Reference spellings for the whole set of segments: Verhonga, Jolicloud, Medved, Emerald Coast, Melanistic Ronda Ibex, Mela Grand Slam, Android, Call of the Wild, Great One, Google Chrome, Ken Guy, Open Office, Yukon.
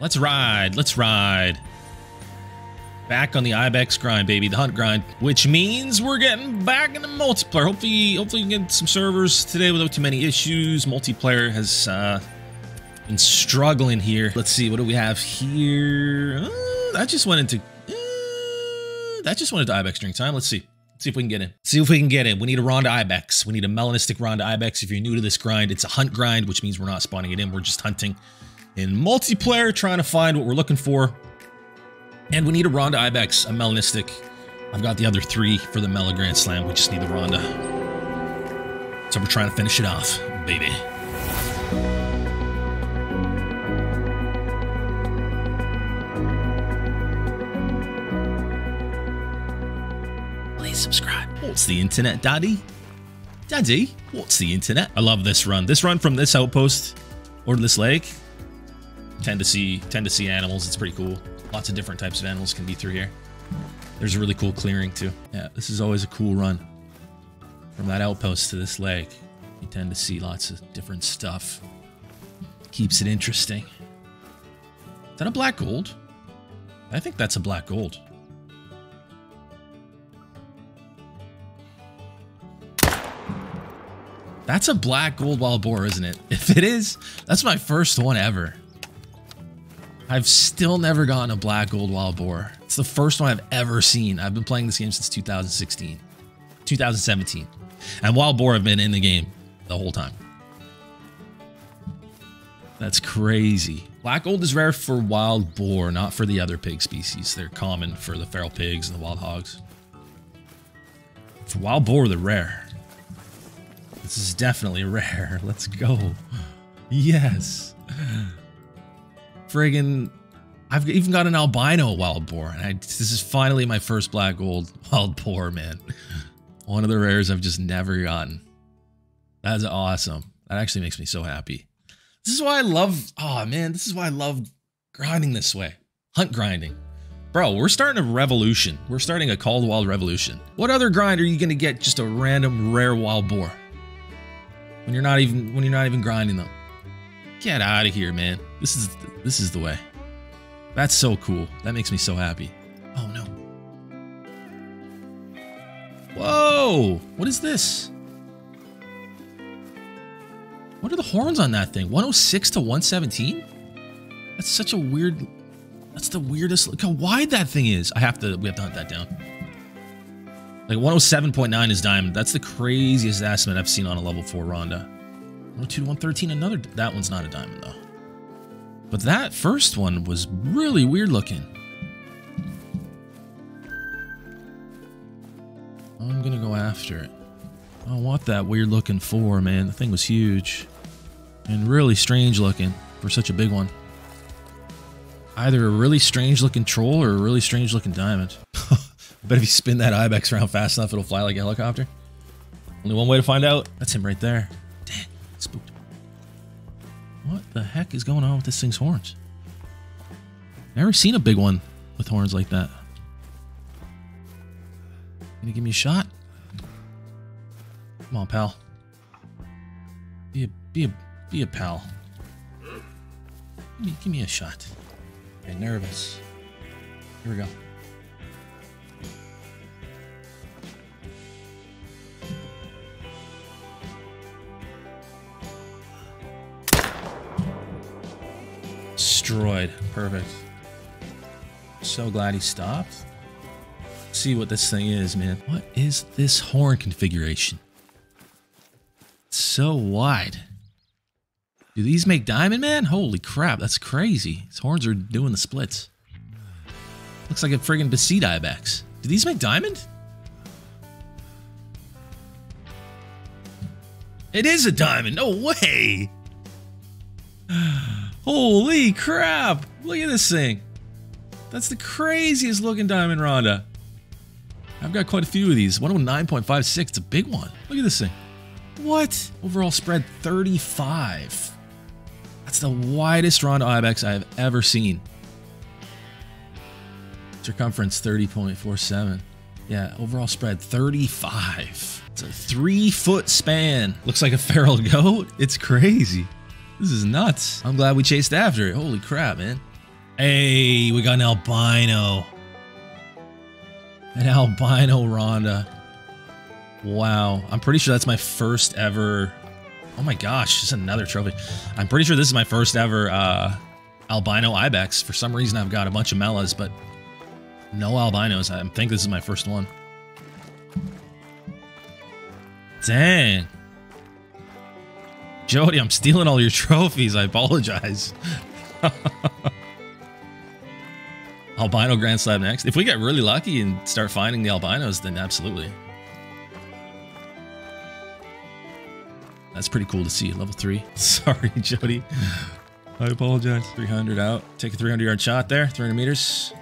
Let's ride. Let's ride. Back on the Ibex grind, baby. The hunt grind. Which means we're getting back into multiplayer. Hopefully we can get some servers today without too many issues. Multiplayer has been struggling here. Let's see. What do we have here? That just went into Ibex during time. Let's see. See if we can get in. See if we can get in. We need a Ronda Ibex. We need a Melanistic Ronda Ibex. If you're new to this grind, it's a hunt grind, which means we're not spawning it in. We're just hunting in multiplayer, trying to find what we're looking for. And we need a Ronda Ibex, a Melanistic. I've got the other three for the Mela Grand Slam. We just need the Ronda. So we're trying to finish it off, baby. Subscribe. What's the internet, daddy? Daddy, what's the internet? I love this run. This run from this outpost or this lake. Tend to see animals. It's pretty cool. Lots of different types of animals can be through here. There's a really cool clearing too. Yeah, this is always a cool run. From that outpost to this lake, you tend to see lots of different stuff. Keeps it interesting. Is that a black gold? I think that's a black gold. That's a black gold wild boar, isn't it? If it is, that's my first one ever. I've still never gotten a black gold wild boar. It's the first one I've ever seen. I've been playing this game since 2016, 2017. And wild boar have been in the game the whole time. That's crazy. Black gold is rare for wild boar, not for the other pig species. They're common for the feral pigs and the wild hogs. For wild boar, they're rare. This is definitely rare. Let's go. Yes. Friggin', I've even got an albino wild boar. And this is finally my first black gold wild boar, man. One of the rares I've just never gotten. That's awesome. That actually makes me so happy. This is why I love, oh man, this is why I love grinding this way. Hunt grinding. Bro, we're starting a revolution. We're starting a Call of the Wild revolution. What other grind are you gonna get just a random rare wild boar? When you're not even grinding them. Get out of here, man. This is the way. That's so cool. That makes me so happy. Oh no. Whoa! What is this? What are the horns on that thing? 106 to 117? That's such a weird. That's the weirdest. Look how wide that thing is. We have to hunt that down. Like 107.9 is diamond. That's the craziest estimate I've seen on a level 4 Ronda. 102 to 113, another. That one's not a diamond though. But that first one was really weird looking. I'm gonna go after it. I don't want that weird looking 4, man. The thing was huge. And really strange looking for such a big one. Either a really strange looking troll or a really strange looking diamond. But if you spin that Ibex around fast enough, it'll fly like a helicopter. Only one way to find out. That's him right there. Dang, spooked. What the heck is going on with this thing's horns? Never seen a big one with horns like that. Gonna give me a shot? Come on, pal. Be a pal. Give me a shot. I'm nervous. Here we go. Destroyed. Perfect. So glad he stopped. Let's see what this thing is, man. What is this horn configuration? It's so wide. Do these make diamond, man? Holy crap, that's crazy. These horns are doing the splits. Looks like a friggin' Beside Ibex. Do these make diamond? It is a diamond. No way. Holy crap! Look at this thing. That's the craziest looking diamond Ronda. I've got quite a few of these. 109.56. It's a big one. Look at this thing. What? Overall spread 35. That's the widest Ronda Ibex I've ever seen. Circumference 30.47. Yeah, overall spread 35. It's a 3-foot span. Looks like a feral goat. It's crazy. This is nuts. I'm glad we chased after it. Holy crap, man. Hey, we got an albino. An albino Ronda. Wow. I'm pretty sure that's my first ever... Oh my gosh, just another trophy. I'm pretty sure this is my first ever albino Ibex. For some reason, I've got a bunch of Melas, but no albinos. I think this is my first one. Dang. Jody, I'm stealing all your trophies. I apologize. Albino Grand Slam next. If we get really lucky and start finding the albinos, then absolutely. That's pretty cool to see. Level 3. Sorry, Jody. I apologize. 300 out. Take a 300-yard shot there. 300 meters.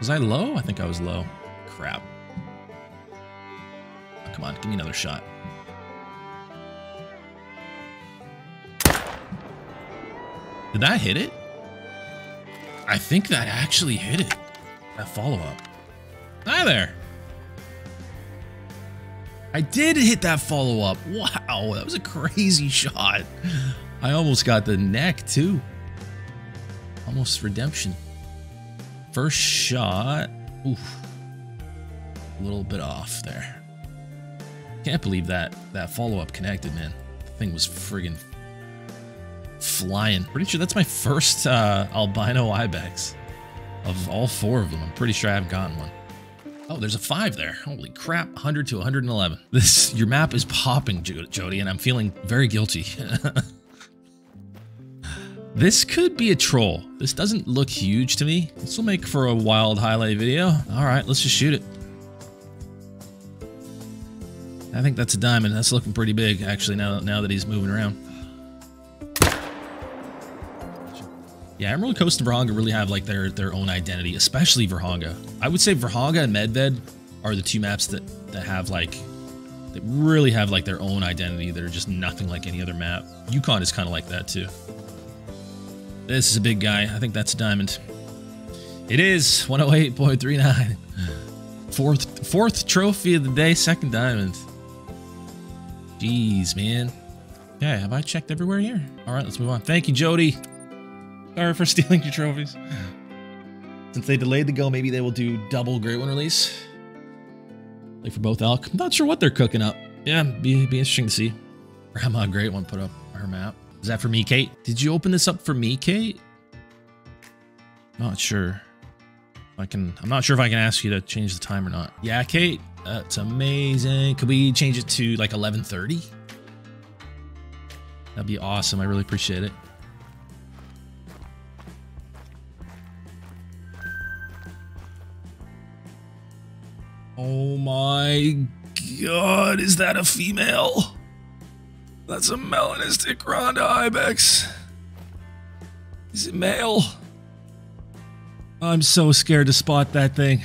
Was I low? I think I was low. Crap. Oh, come on. Give me another shot. Did that hit it? I think that actually hit it. That follow-up. Hi there. I did hit that follow-up. Wow, that was a crazy shot. I almost got the neck, too. Almost redemption. First shot. Oof. A little bit off there. Can't believe that follow-up connected, man. The thing was friggin' flying. Pretty sure that's my first albino Ibex. Of all four of them, I'm pretty sure I haven't gotten one. Oh, there's a 5 there. Holy crap, 100 to 111. This, your map is popping, Jody, and I'm feeling very guilty. This could be a troll. This doesn't look huge to me. This will make for a wild highlight video. All right, let's just shoot it. I think that's a diamond. That's looking pretty big, actually, now that he's moving around. Yeah, Emerald Coast and Verhonga really have like their own identity, especially Verhonga. I would say Verhonga and Medved are the two maps that have like, that really have like their own identity. They're just nothing like any other map. Yukon is kind of like that too. This is a big guy. I think that's a diamond. It is 108.39. Fourth trophy of the day, second diamond. Jeez, man. Okay, have I checked everywhere here? All right, let's move on. Thank you, Jody. Sorry for stealing your trophies. Since they delayed the go, maybe they will do double Great One release. Like for both elk. I'm not sure what they're cooking up. Yeah, be interesting to see. Grandma Great One put up her map. Is that for me, Kate? Did you open this up for me, Kate? Not sure. I'm not sure if I can ask you to change the time or not. Yeah, Kate. That's amazing. Could we change it to like 11:30? That'd be awesome. I really appreciate it. Oh my god, is that a female? That's a Melanistic Ronda Ibex. Is it male? I'm so scared to spot that thing.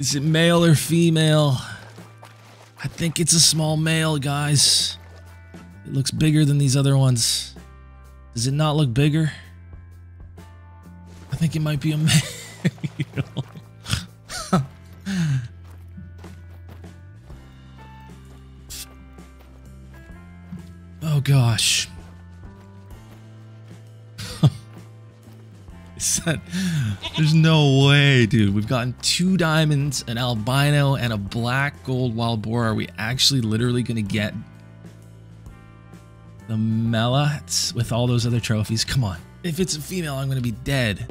Is it male or female? I think it's a small male, guys. It looks bigger than these other ones. Does it not look bigger? I think it might be a male. Oh gosh. There's no way, dude. We've gotten 2 diamonds, an albino, and a black gold wild boar. Are we actually literally gonna get the Mela with all those other trophies? Come on. If it's a female, I'm gonna be dead.